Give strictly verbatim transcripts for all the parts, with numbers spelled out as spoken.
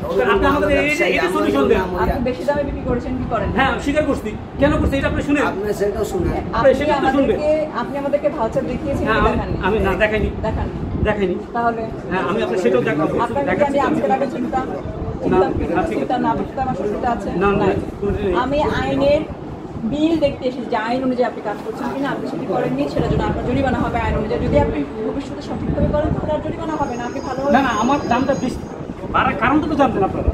বিল দেখতে এসে যে আইন অনুযায়ী আপনি কাজ করছেন কিনা আপনি সেটি করেননি, সেটা জন্য আপনার জরিমানা হবে আইন অনুযায়ী। যদি আপনি ভবিষ্যতে সঠিকভাবে করেন তাহলে আর জরিমানা হবে না। আপনি ভালো না, আমার দামটা বেশি বাড়ার কারণ তো জানতেন আপনারা,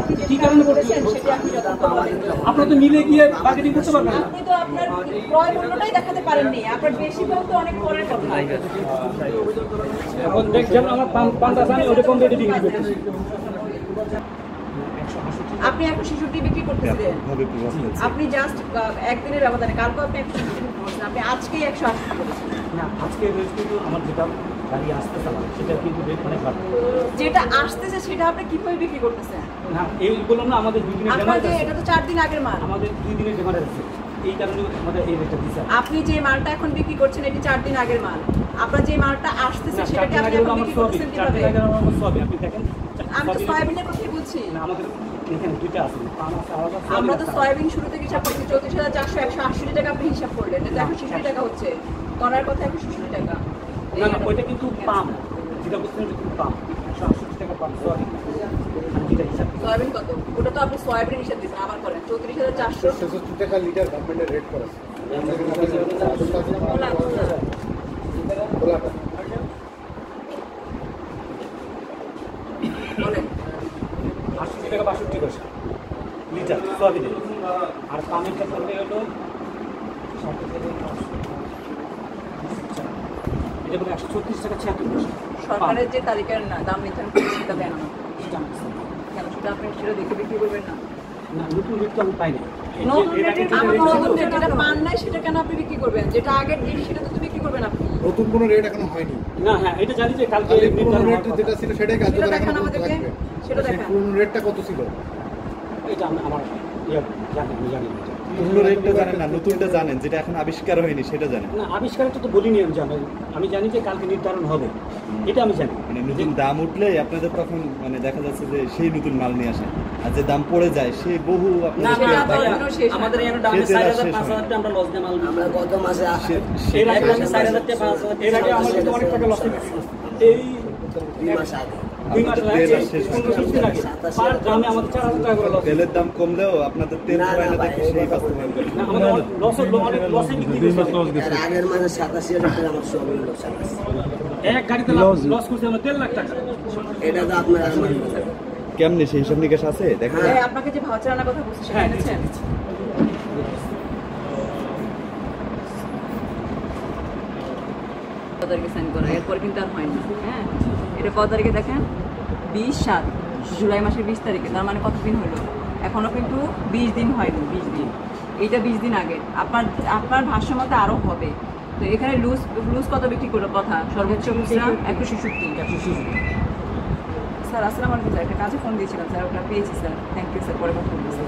আপনি কি কারণে করেছেন সেটি আপনি যথার্থ বলেন। আপনারা তো মিলে গিয়ে বার্গেনিং করতে পারবেন, আপনি তো আপনার ক্রয় মূল্যটাই দেখাতে পারেননি। আপনার বেশি বলতে অনেক পরের কথা। এখন দেখছেন আমার পাঁচটা জানি ওরকম রেটে বিক্রি করতেছি। আপনি এখন শিশুটি বিক্রি করতেছিলেন, আপনি জাস্ট একদিনের ব্যবধানে, কালকে আপনি একশো বিক্রি করছেন, আপনি আজকেই একশো আশি করেছেন। না আজকে কিন্তু আমার যেটা গাড়ি আসতে চালাম সেটা কিন্তু অনেক ভালো, যেটা আসতেছে সেটা আপনি কীভাবে বিক্রি করতেছেন? না এই বললাম না, আমাদের দুই দিনের আপনার যে এটা তো চার দিন আগের মাল, আমাদের দুই দিনের ডিমান্ড আছে, এই কারণে আমাদের এই রেটটা দিচ্ছে। আপনি যে মালটা এখন বিক্রি করছেন এটি চার দিন আগের মাল, আপনার যে মালটা আসতেছে সেটাকে আপনি এখন বিক্রি করতেছেন কিভাবে? আপনি দেখেন আমি তো সয়াবিনের কথাই বলছি না, আমাদের আমরা তো সয়াবিন শুরু থেকে হিসাব করছি চৌত্রিশ হাজার চারশো একশো আশি টাকা আপনি হিসাব করলেন, একশো ষাট টাকা হচ্ছে করার কথা, একশো ষাট টাকা ওইটা কিন্তু পাম, যেটা বুঝছেন পাম একশো আশি টাকা পাম সয়াবিন। সয়াবিন কত? ওটা তো আপনি সয়াবিন হিসাব দিচ্ছেন, আবার করেন চৌত্রিশ হাজার চারশো ছেষট্টি টাকা লিটার গভর্নমেন্টের রেট করেছে। টাকা বাষট্টি পয়সা লিটার সয়াবিনে, আর পামের ক্ষেত্রে হলো এটা বলে একশো ছত্রিশ টাকা ছিয়াত্তর পয়সা। সরকারের যে তালিকার না দাম নির্ধারণ করছে সেটা দেন না, কেন সেটা আপনি সেটা দেখে বিক্রি করবেন না? না নতুন রেট তো আমি পাই না, নতুন রেটের যেটা পান নাই সেটা কেন আপনি বিক্রি করবেন? যেটা আগের রেট সেটা তো বিক্রি করবেন, আপনি নতুন কোনো রেট এখনো হয়নি। না হ্যাঁ এটা জানি যে কালকে রেট যেটা ছিল সেটাই কাজ করবে, সেটা দেখেন কোন রেটটা কত ছিল এটা আমার জানি জানি কোন রেটটা জানেন না, নতুনটা জানেন যেটা এখন আবিষ্কার হয়নি সেটা জানেন না। আবিষ্কারটা তো বলিনি আমি, জানি আমি জানি যে কালকে নির্ধারণ হবে এটা আমি জানি। মানে নতুন দাম উঠলে আপনাদের তখন মানে দেখা যাচ্ছে যে সেই নতুন মাল নিয়ে আসে, আর যে দাম পড়ে যায় সে বহু আপনাদের আমাদের এখানে দাম চার হাজার পাঁচ হাজার টাকা আমরা লস দিয়ে মাল, আমরা গত মাসে এর আগে আমরা চার হাজার টাকা পাঁচ হাজার এর আগে আমাদের অনেক টাকা লস হয়েছে। এই দুই মাস আগে তেলের দাম কমলেও আপনাদের তেল পায় না দেখে সেই বাস্তবায়ন করে কেমনি সেই হিসাব নিকাশ আছে। দেখেন আপনাকে যে ভাউচার আনার কথা বলছেন, এরপর কিন্তু আর হয় না। হ্যাঁ এটা কত তারিখে দেখেন, বিশ সাত জুলাই মাসের বিশ তারিখে, তার মানে কতদিন হলো? এখনও কিন্তু বিশ দিন হয়নি, বিশ দিন এইটা বিশ দিন আগে। আপনার আপনার ভাষ্য মতো আরও হবে তো। এখানে লুজ লুজ কত বিক্রি করলো কথা সর্বোচ্চ একশো ছেষট্টি স্যার। আসসালামু আলাইকুম স্যার, একটা কাজে ফোন দিয়েছিলাম স্যার, ওটা পেয়েছি স্যার, থ্যাংক ইউ স্যার, পরে ফোন দিয়েছি।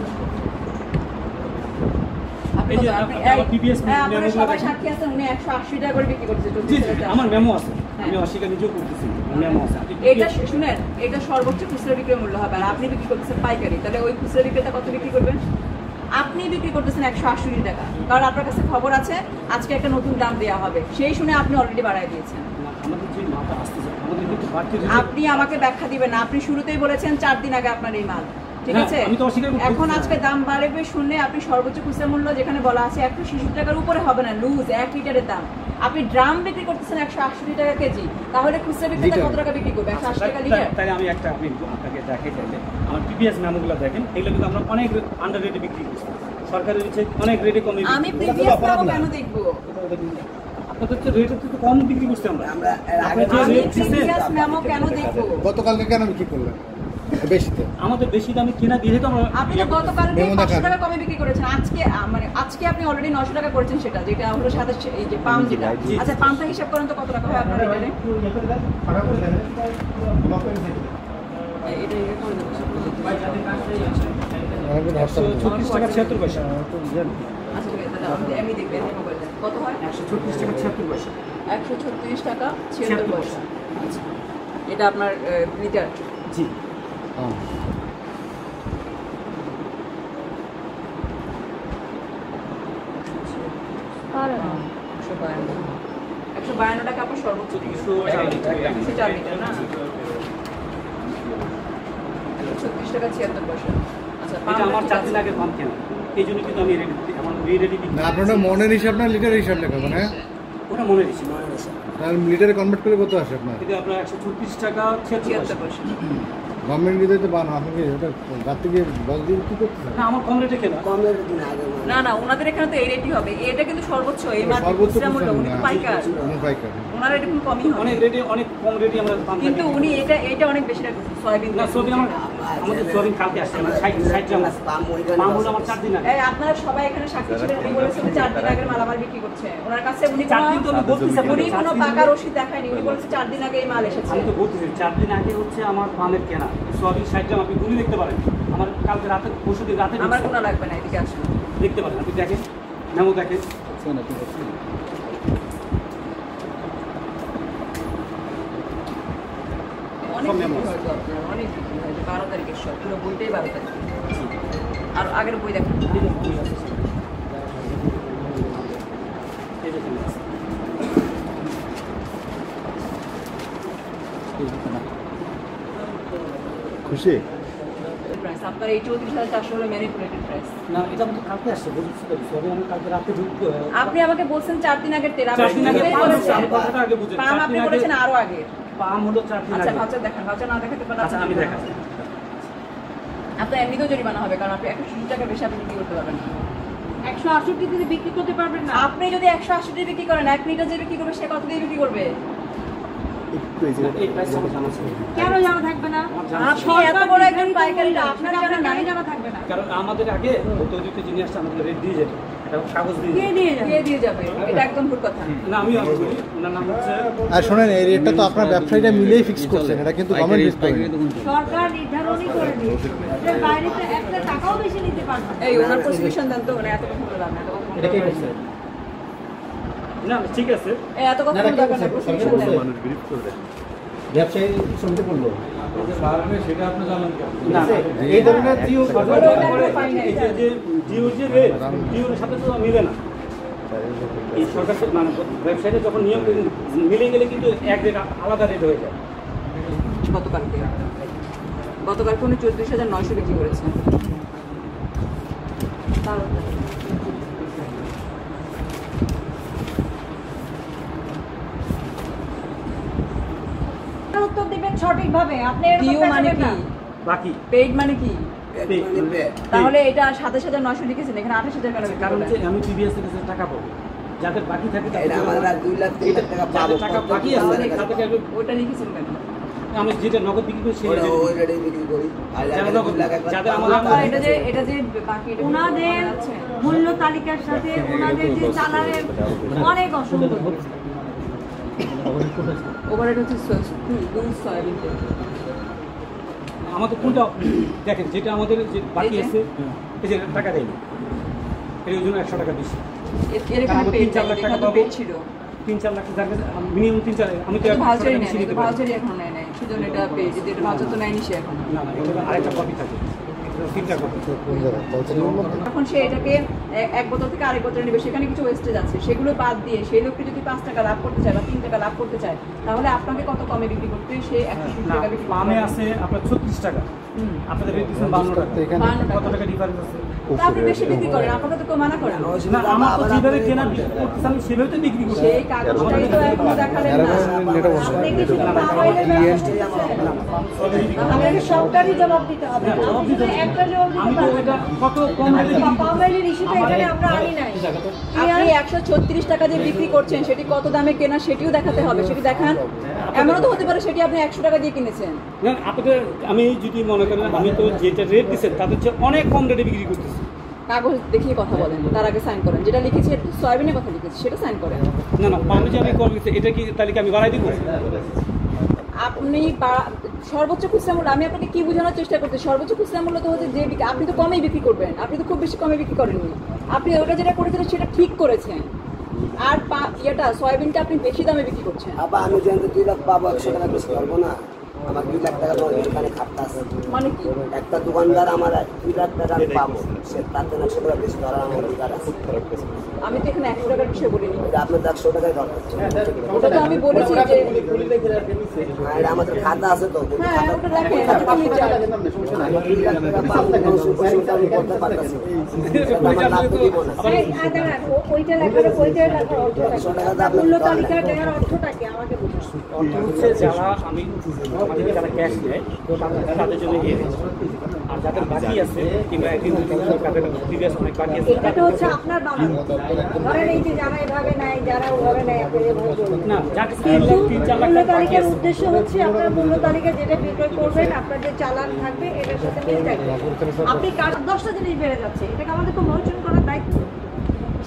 আমার মেমো আছে, আমি অস্বীকার নিজেও করতেছি, মেমো আছে। এটা শুনেন, এটা সর্বোচ্চ খুচরা বিক্রয় মূল্য হবে, আর আপনি বিক্রি করতেছেন পাইকারি, তাহলে ওই খুচরা বিক্রেতা কত বিক্রি করবেন? আপনি বিক্রি করতেছেন একশো আশি টাকা, কারণ আপনার কাছে খবর আছে আজকে একটা নতুন দাম দেওয়া হবে, সেই শুনে আপনি অলরেডি বাড়াই দিয়েছেন। আপনি আমাকে ব্যাখ্যা দিবেন না, আপনি শুরুতেই বলেছেন চার দিন আগে আপনার এই মাল, ঠিক আছে? এখন আজকে দাম বাড়বে শুনে আপনি সর্বোচ্চ খুচরা মূল্য যেখানে বলা আছে একশো ছেষট্টি টাকার উপরে হবে না, লুজ এক লিটারের দাম। আপনি ড্রাম বিক্রি করতেছেন একশো আটষট্টি টাকা কেজি, তাহলে খুচরা বিক্রেতা কত টাকা বিক্রি করবে? একশো আশি টাকা লিটার। তাহলে আমি একটা আপনি আপনাকে দেখাই চাইলে আমার পিপিএস নামগুলো দেখেন, এগুলো কিন্তু আমরা অনেক আন্ডার রেটে বিক্রি করছি, সরকারের হচ্ছে অনেক রেটে কমে। আমি পিপিএস নাম কেন দেখবো? কম বিক্রি করছি আমরা, আমরা পিপিএস নাম কেন দেখবো? গতকালকে কেন বিক্রি করলাম বেশিতে, আমাদের বেশি দামে কিনা দিয়ে তো আমরা। আপনি গতকাল পাঁচশো টাকা কমে বিক্রি করেছেন, আজকে মানে আজকে আপনি অলরেডি নয়শো টাকা করেছেন, সেটা যেটা হলো সাথে এই যে পাম যেটা। আচ্ছা পামটা হিসাব করেন তো কত টাকা হয় আপনার এখানে? এটা এটা করে দেন ছত্রিশ টাকা ছিয়াত্তর পয়সা। আচ্ছা ঠিক আছে, আপনি আমি দেখবেন কত হয়। একশো ছত্রিশ টাকা ছিয়াত্তর পয়সা, একশো ছত্রিশ টাকা ছিয়াত্তর পয়সা। আচ্ছা এটা আপনার লিটার। জি। Oh. বায়ান্নটা কাপড় সর্বোচ্চ চার মিটার না ছত্রিশ টাকা ছিয়াত্তর পয়সা। আচ্ছা এটা আমার চাচি লাগে কম কেন এইজন্য কিন্তু আমি রেডি আমার রেডি দিই না। আপনারা মনের হিসাব না লিটার হিসাব লেখা মানে ওটা মনের হিসাব মনের হিসাব তাহলে লিটারে কনভার্ট করে কত আসে আপনার এটা আপনার একশো ছত্রিশ টাকা ছিয়াত্তর পয়সা। গভর্নমেন্ট দিতে তো বান আপনাকে এটা রাতে গিয়ে বল দিন কি করতে না আমার কম রেটে কেন কম রেটে দিন আগে না না ওনাদের এখানে তো এই রেটই হবে এটা কিন্তু সর্বোচ্চ এই মাত্র সর্বোচ্চ উনি পাইকার উনি পাইকার ওনার রেট একটু কমই হবে অনেক রেটে অনেক কম রেটে আমরা পাম কিন্তু উনি এটা এটা অনেক বেশি রাখছে সয়াবিন না সয়াবিন আমরা আমাদের সয়াবিন কালকে আসছে না ষাট গ্রাম আছে পাম মরিগান পাম হলো আমার চার দিন আগে এই আপনারা সবাই এখানে সাক্ষী ছিলেন উনি বলেছেন চার দিন আগে মালামাল বিক্রি করছে ওনার কাছে উনি চার দিন তো বলতেছে উনি কোনো পাকা রসিদ দেখায়নি উনি বলেছে চার দিন আগে এই মাল এসেছে আমি তো বলতেছি চার দিন আগে হচ্ছে আমার পামের কেনা সয়াবিন ষাট গ্রাম আপনি গুলি দেখতে পারেন আমার কালকে রাতে পরশুদিন রাতে আমার কোনো লাগবে না এদিকে আসুন দেখতে পারেন আপনি দেখেন নামও দেখেন শোনা ঠিক আছে অনেক অনেক বারো তারিখের সব পুরো বইটাই বারো তারিখ আর আগের বই দেখেন খুশি আপনার এই চৌত্রিশ হাজার চারশো হলো ম্যানিপুলেটেড প্রাইস না এটা তো কালকে আসছে বলছি তো সরি আমি কালকে রাতে ঢুকবো আপনি আমাকে বলছেন চার দিন আগে তেরো দিন আগে আমি কথাটা আগে বুঝেছি পাম আপনি বলেছেন আরো আগে পাম হলো চার দিন আগে আচ্ছা আচ্ছা দেখেন আচ্ছা না দেখাতে পারলে আচ্ছা আমি দেখাচ্ছি আপনি এমনি তো জরিমানা হবে কারণ আপনি একশো টাকা বেশি আপনি বিক্রি করতে পারবেন না একশো আটষট্টি দিয়ে বিক্রি করতে পারবেন না আপনি যদি একশো আটষট্টি দিয়ে বিক্রি করেন এক লিটার যে বিক্রি করবে সে কত দিয়ে বিক্রি করবে সরকার না ঠিক আছে এত কথা বলবেন না মানুষ গ্রিপ করবে ব্যবসায়ী শুনতে বললো যে ফার্মে সেটা আপনি জানেন না এই ধরনের জিও সরকার করে এই যে জিও যে রেট জিওর সাথে তো মিলে না এই সরকার থেকে মানে ওয়েবসাইটে যখন নিয়ম মিলে গেলে কিন্তু এক রেট আলাদা রেট হয়ে যায় গতকালকে গতকাল কোন চৌত্রিশ হাজার নয়শো বিক্রি করেছে তার উত্তর দিবেন সঠিকভাবে আপনি ডিউ মানে কি বাকি পেইড মানে কি তাহলে এটা সাতাশ হাজার নয়শো লিখেছেন এখানে আঠাশ হাজার টাকা কারণ হচ্ছে আমি টিভিএস থেকে টাকা পাবো যাদের বাকি থাকে তাহলে আমরা দুই লাখ তিন লাখ টাকা পাবো টাকা বাকি আছে খাতে টাকা ওটা লিখেছেন কেন আমি যেটা নগদ বিক্রি করি সেটা অলরেডি বিক্রি করি যাদের আমরা এটা যে এটা যে বাকি এটা ওনাদের মূল্য তালিকার সাথে ওনাদের যে চালানের অনেক অসঙ্গতি ওভারহেড হচ্ছে দুই সয়াবিন তেল আমাদের কোনটা দেখেন যেটা আমাদের যে বাকি আছে এই যে টাকা দেয়নি এর জন্য একশো টাকা বেশি এর এখানে তিন চার লাখ টাকা পাবো ছিল তিন চার লাখ টাকা মিনিমাম তিন চার লাখ আমি তো ভাউচারই নেই এটা ভাউচারই এখন নেই নাই শুধু এটা পেজ যেটা ভাউচার তো নাই নি সে এখন না না এটা আরেকটা কপি থাকে এটা তিনটা কপি এখন সে এটাকে এক বোতল থেকে আরেক বোতলে নেবে সেখানে কিছু ওয়েস্টেজ আছে সেগুলো বাদ দিয়ে সেই লোকটি যদি পাঁচ টাকা লাভ করতে চায় বা তিন টাকা লাভ করতে চায় তাহলে আপনাকে কত কমে বিক্রি করতে সে একশো টাকা বিক্রি পামে আছে আপনার ছত্রিশ টাকা আপনাদের রেট দিচ্ছেন বায়ান্ন টাকা এখানে কত টাকা ডিফারেন্স আছে তো আপনি বেশি বিক্রি করেন আপনাকে তো কমানা করেন না আমার তো যেভাবে কেনা বিক্রি করতে আমি সেভাবে তো বিক্রি করি সেই কাগজটাই তো এখন দেখালেন না আপনি কি শুধু মোবাইলের ব্যবস্থা না আপনাকে সবটারই জবাব দিতে হবে একটা জবাব দিতে হবে এটা কত কম রেটে মোবাইলের ইস্যুটা এখানে আমরা আনি নাই আপনি একশো ছত্রিশ টাকা দিয়ে বিক্রি করছেন সেটি কত দামে কেনা সেটিও দেখাতে হবে সেটি দেখান এমনও তো হতে পারে সেটি আপনি একশো টাকা দিয়ে কিনেছেন না আপনাদের আমি যদি মনে করেন আমি তো যেটা রেট দিয়েছেন তাতে অনেক কম রেটে বিক্রি করতেছি কাগজ দেখিয়ে কথা বলেন তার আগে সাইন করেন যেটা লিখেছি সয়াবিনের কথা লিখেছি সেটা সাইন করেন না না পানি যে আমি করব এটা কি তালিকা আমি বাড়াই দিব আপনি সর্বোচ্চ খুচরা মূল্য আমি আপনাকে কি বোঝানোর চেষ্টা করছি সর্বোচ্চ খুচরা মূল্য তো হচ্ছে যে আপনি তো কমেই বিক্রি করবেন আপনি তো খুব বেশি কমে বিক্রি করেননি আপনি ওটা যেটা করেছিলেন সেটা ঠিক করেছেন আর ইয়েটা সয়াবিনটা আপনি বেশি দামে বিক্রি করছেন আবার আমি জানতে দুই লাখ পাবো একশো টাকা বেশি করবো না দায়িত্ব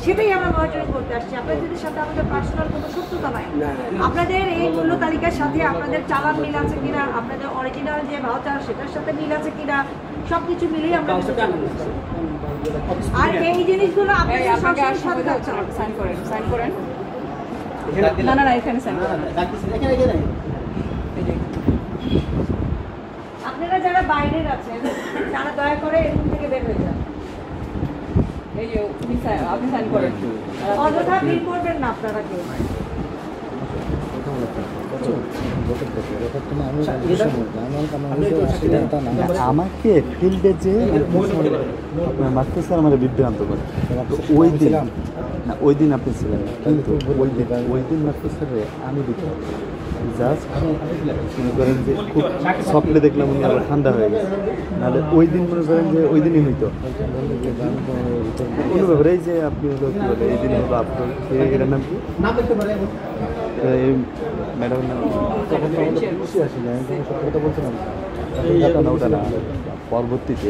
সেটাই আমরা মনিটরিং করতে আসছি। আপনাদের সাথে আমাদের পার্সোনাল কোনো শত্রুতা নাই। আপনাদের এই মূল্য তালিকার সাথে আপনাদের চালান মিল আছে কিনা, আপনাদের অরিজিনাল যে ভাউচার সেটার সাথে মিল আছে কিনা, সব কিছু মিলেই আমরা আর এই জিনিসগুলো আপনারা যারা বাইরের আছেন তারা দয়া করে এরকম থেকে বের হয়ে যান। আমাকে ফিল্ডে যে মাস্টার স্যার আমাদের বিভ্রান্ত করে ওই দিন না, ওই দিন আপনি ছিলেন না, কিন্তু ওই দিন ওই দিন মাস্টার স্যারে আমি বিভ্রান্ত জাস্ট মনে করেন যে খুব স্বপ্নে দেখলাম উনি আবার ঠান্ডা হয়ে গেছে, নাহলে ওই দিন মনে করেন যে ওই দিনই হইতো কোনো ব্যাপারে। এই যে আপনি হলো কী বলে এই দিন হলো আপনার এটার নাম কি ম্যাডাম নাম খুশি আসি না কথা বলছিলাম না ওটা না পরবর্তীতে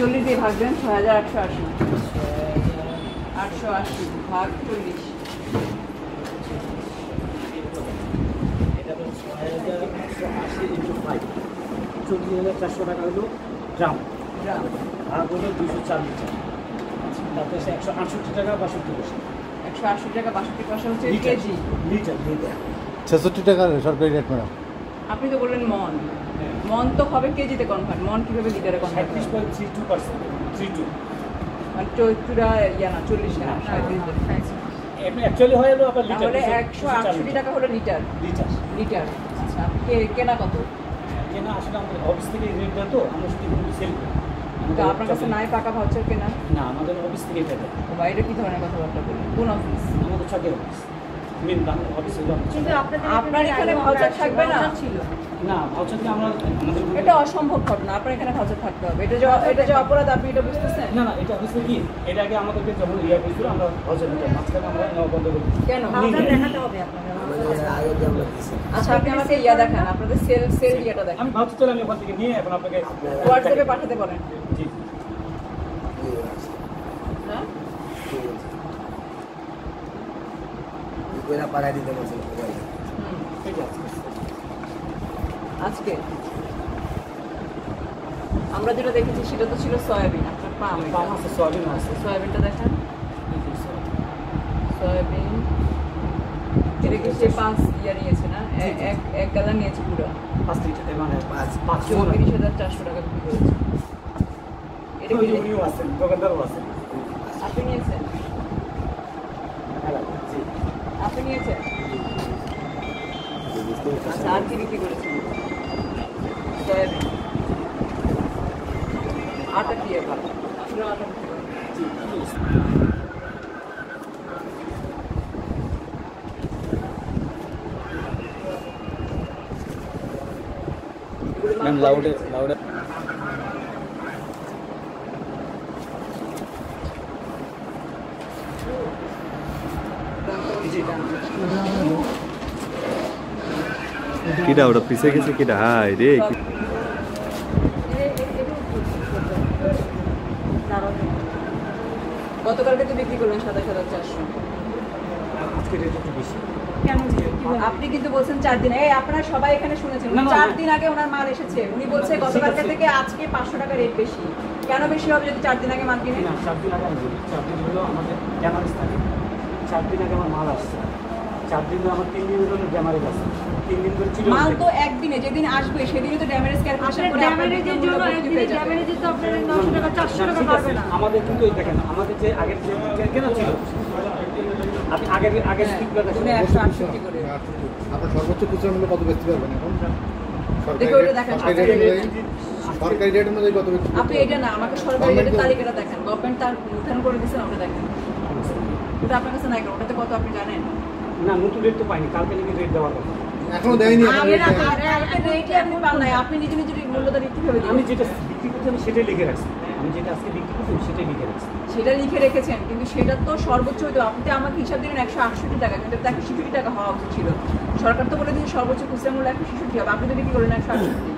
চল্লিশ দিয়ে ভাগ দেন ছয় হাজার আটশো আশি আটশো আশি ভাগ চল্লিশ চল্লিশ হাজার চারশো টাকা হলো গ্রাম, ভাগ হলো দুশো চাল্লিশ টাকা, তারপরে একশো আটষট্টি টাকা বাষট্টি পয়সা একশো আটষট্টি টাকা বাষট্টি পয়সা হচ্ছে কেজি লিটার লিটার ছেষট্টি টাকা সরকারি রেট। ম্যাডাম আপনি তো বললেন মন মন তো হবে কেজিতে কনভার্ট, মন কীভাবে লিটারে কনভার্ট মানে একশো আটষট্টি টাকা হলো লিটার লিটার লিটার। আচ্ছা কেনা কত কেনা আসলে আমাদের অফিস থেকে রেট দেয় তো আমরা সেল করি। আপনার কাছে নাই পাকা ভাউচার কেনা না, আমাদের অফিস থেকে দেয়। বাইরে কী ধরনের কথাবার্তা বলবেন? কোন অফিস? আমাদের ছকের অফিস। হোয়াটসঅ্যাপে পাঠাতে পারেন। আজকে আমরা যেটা দেখেছি সেটা তো ছিল সয়াবিন। সয়াবিনটা দেখেন, সয়াবিন এটা কি সে পাঁচ ইয়ার নিয়েছে না, এক গালা নিয়েছে পুরো পাঁচ লিটার মানে চৌত্রিশ হাজার চারশো টাকা হয়েছে। এটা আপনি নিয়েছেন? আপনি নিয়েছেন? আচ্ছা আর কি বিক্রি করেছেন? আটা দিয়ে ভালো আটা বিক্রি করেন। লাউডে লাউডে কিডা ওটা পিছে গেছে কিডা হাই রে গতকালকে তো বিক্রি করলেন সাদা সাদা চারশো। আজকে রেট একটু বেশি কেন? আপনি কিন্তু বলছেন চার দিন। এই আপনারা সবাই এখানে শুনেছেন চার দিন আগে ওনার মাল এসেছে, উনি বলছে গতকালকে থেকে আজকে পাঁচশো টাকা রেট বেশি। কেন বেশি হবে যদি চার দিন আগে মাল কিনে? না, চার দিন আগে আসবে, চার দিন হলো আমাদের গ্যামারেজ থাকে, চার দিন আগে আমার মাল আসছে, চার দিন ধরে আমার তিন দিন ধরে গ্যামারেজ আসছে, তিন দিন ধরে ছিল মাল। তো একদিনে যেদিন আসবে সেদিনই তো ড্যামেজ ক্যালকুলেশন করে ড্যামেজের জন্য একদিনে ড্যামেজের তো আপনারা নয়শো টাকা চারশো টাকা পাবে না আমাদের। কিন্তু এই দেখেন আমাদের যে আগের যে কেনা ছিল আপনি আগের আগের স্টিকগুলো শুনে একশো আটষট্টি করে আপনারা সর্বোচ্চ খুচরা মূল্য কত বেচতে পারবেন এখন? দেখো এটা দেখেন সরকারি রেট অনুযায়ী কত বেচতে পারবেন আপনি? এটা না, আমাকে সরকারি রেটের তালিকাটা দেখেন, গভর্নমেন্ট তার নির্ধারণ করে দিয়েছেন, ওটা দেখেন। এটা আপনার কাছে নাই, ওটাতে কত আপনি জানেন না? নতুন রেট তো পাইনি, কালকে নাকি রেট দেওয়া কথা এখনো দেয়নি। আমি না কালকে রেটই আপনি পান নাই, আপনি নিজে নিজে মূল্যটা লিখতে হবে। আমি যেটা বিক্রি করতে আমি সেটাই লিখে রাখছি, আমি যেটা আজকে বিক্রি করছি সেটাই লিখে রাখছি। সেটা লিখে রেখেছেন কিন্তু সেটা তো সর্বোচ্চ হতো। আপনি আমাকে হিসাব দিলেন একশো আটষট্টি টাকা, কিন্তু তাকে ছিষট্টি টাকা হওয়া উচিত ছিল। সরকার তো বলে দিয়েছে সর্বোচ্চ খুচরা মূল্য একশো ছিষট্টি হবে, আপনি তো বিক্রি করলেন একশো আটষট্টি।